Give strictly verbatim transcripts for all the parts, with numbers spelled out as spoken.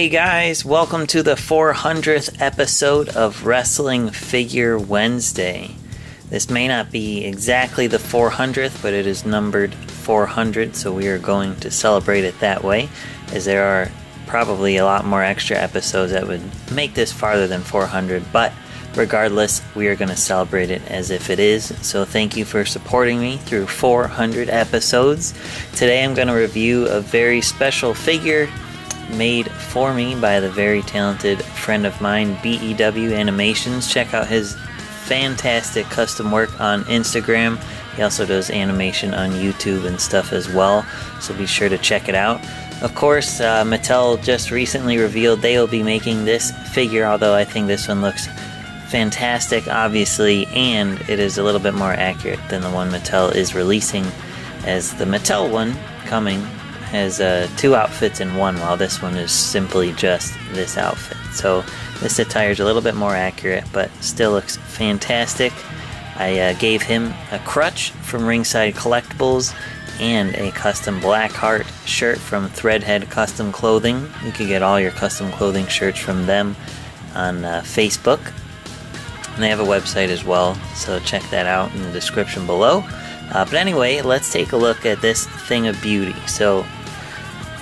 Hey guys, welcome to the four hundredth episode of Wrestling Figure Wednesday. This may not be exactly the four hundredth, but it is numbered four hundred, so we are going to celebrate it that way, as there are probably a lot more extra episodes that would make this farther than four hundred, but regardless, we are going to celebrate it as if it is. So thank you for supporting me through four hundred episodes. Today I'm going to review a very special figure made for me by the very talented friend of mine, B E W Animations. Check out his fantastic custom work on Instagram. He also does animation on YouTube and stuff as well, so be sure to check it out. Of course, uh, Mattel just recently revealed they will be making this figure, although I think this one looks fantastic, obviously, and it is a little bit more accurate than the one Mattel is releasing, as the Mattel one coming has uh, two outfits in one, while this one is simply just this outfit. So this attire is a little bit more accurate, but still looks fantastic. I uh, gave him a crutch from Ringside Collectibles and a custom Blackheart shirt from Threadhead Custom Clothing. You can get all your custom clothing shirts from them on uh, Facebook. And they have a website as well, so check that out in the description below. Uh, but anyway, let's take a look at this thing of beauty. So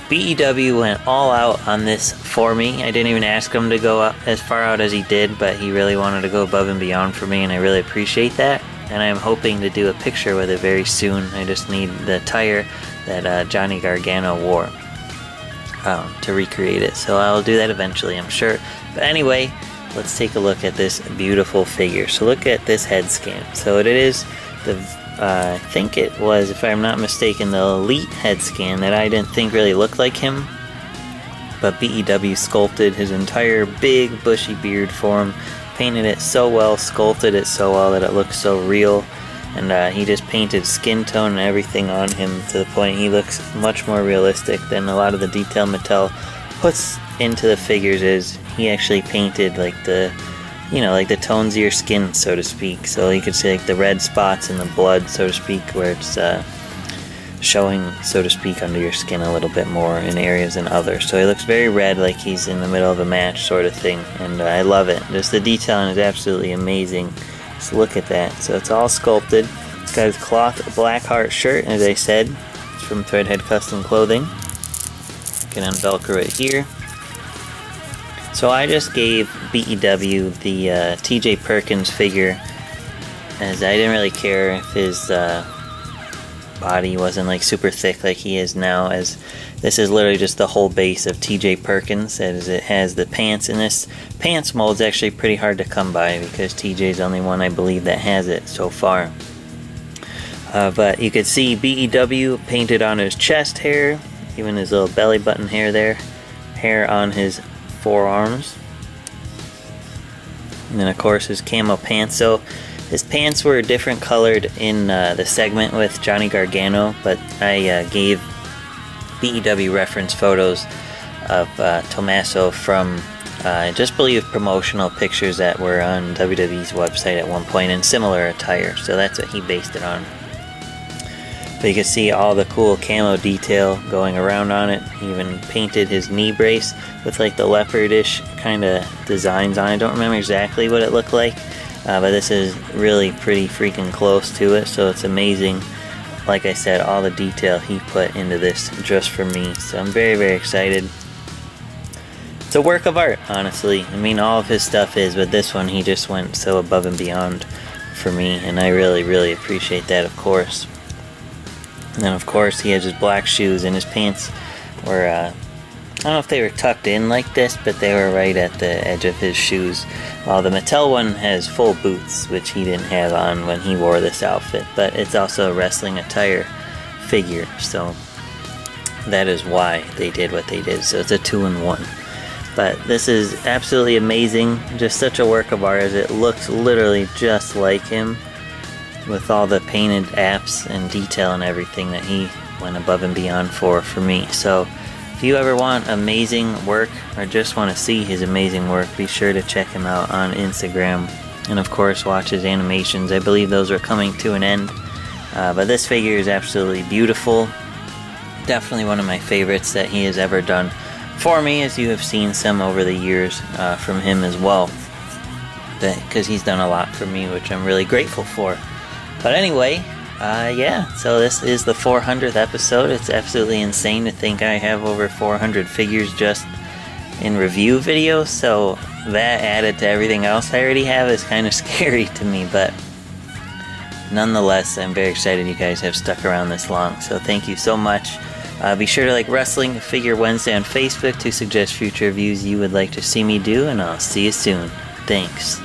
B E W went all out on this for me. I didn't even ask him to go up as far out as he did, but he really wanted to go above and beyond for me, and I really appreciate that. And I'm hoping to do a picture with it very soon. I just need the attire that uh, Johnny Gargano wore um, to recreate it. So I'll do that eventually, I'm sure. But anyway, let's take a look at this beautiful figure. So look at this head scan. So it is the, uh, I think it was, if I'm not mistaken, the Elite head scan that I didn't think really looked like him. But B E W sculpted his entire big bushy beard for him, painted it so well, sculpted it so well that it looks so real. And uh, he just painted skin tone and everything on him to the point he looks much more realistic than a lot of the detail Mattel puts into the figures. Is he actually painted like the, you know, like the tones of your skin, so to speak. So you could see like the red spots and the blood, so to speak, where it's uh, showing, so to speak, under your skin a little bit more in areas than others. So he looks very red, like he's in the middle of a match sort of thing, and uh, I love it. Just the detailing is absolutely amazing. Just look at that. So it's all sculpted. It's got his cloth Blackheart shirt, as I said. It's from Threadhead Custom Clothing. You can unvelcro it here. So I just gave B E W the uh, T J Perkins figure, as I didn't really care if his uh, body wasn't like super thick like he is now, as this is literally just the whole base of T J Perkins, as it has the pants, and this pants mold's actually pretty hard to come by because T J's the only one I believe that has it so far. Uh, but you could see B E W painted on his chest hair, even his little belly button hair there, hair on his forearms, and then of course his camo pants. So his pants were different colored in uh, the segment with Johnny Gargano, but I uh, gave B E W reference photos of uh, Tommaso from uh, I just believe promotional pictures that were on W W E's website at one point in similar attire, so that's what he based it on. But you can see all the cool camo detail going around on it. He even painted his knee brace with like the leopardish kind of designs on it. I don't remember exactly what it looked like, uh, but this is really pretty freaking close to it, so it's amazing. Like I said, all the detail he put into this just for me, so I'm very, very excited. It's a work of art, honestly. I mean, all of his stuff is, but this one he just went so above and beyond for me, and I really, really appreciate that, of course. And then of course he has his black shoes, and his pants were, uh, I don't know if they were tucked in like this, but they were right at the edge of his shoes. While the Mattel one has full boots, which he didn't have on when he wore this outfit, but it's also a wrestling attire figure, so that is why they did what they did. So it's a two-in-one. But this is absolutely amazing, just such a work of art, as it looks literally just like him, with all the painted apps and detail and everything that he went above and beyond for for me. So if you ever want amazing work, or just want to see his amazing work, be sure to check him out on Instagram, and of course watch his animations. I believe those are coming to an end, uh, but this figure is absolutely beautiful. Definitely one of my favorites that he has ever done for me, as you have seen some over the years uh, from him as well, because he's done a lot for me, which I'm really grateful for. But anyway, uh, yeah, so this is the four hundredth episode. It's absolutely insane to think I have over four hundred figures just in review videos, so that added to everything else I already have is kind of scary to me, but nonetheless, I'm very excited you guys have stuck around this long, so thank you so much. Uh, be sure to like Wrestling Figure Wednesday on Facebook to suggest future reviews you would like to see me do, and I'll see you soon. Thanks.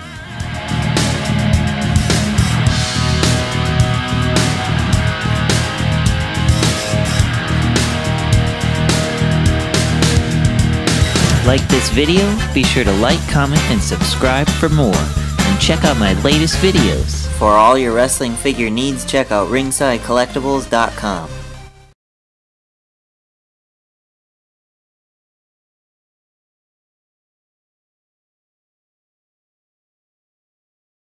Like this video? Be sure to like, comment, and subscribe for more. And check out my latest videos. For all your wrestling figure needs, check out ringside collectibles dot com.